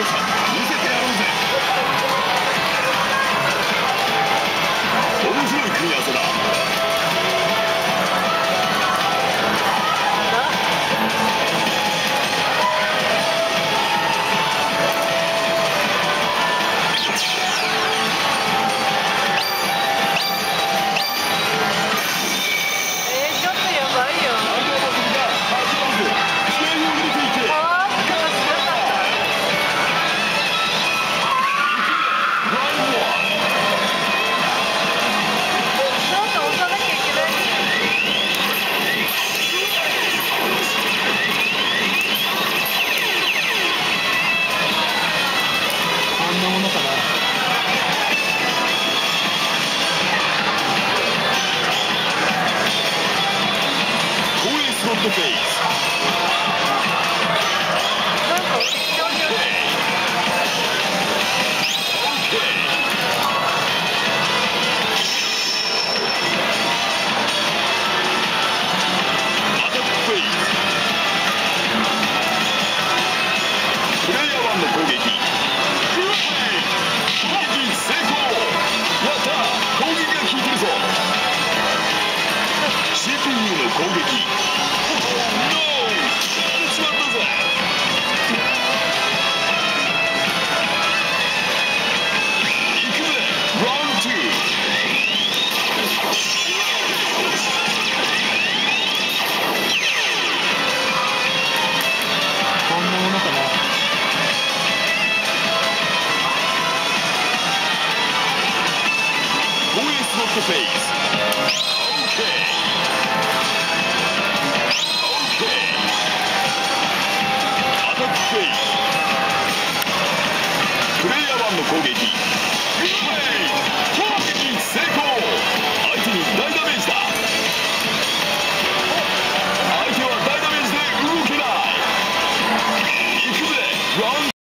容赦見せてやろうぜ。面白い組み合わせだ。ちょっとやばいよ。プレイヤー1の攻撃。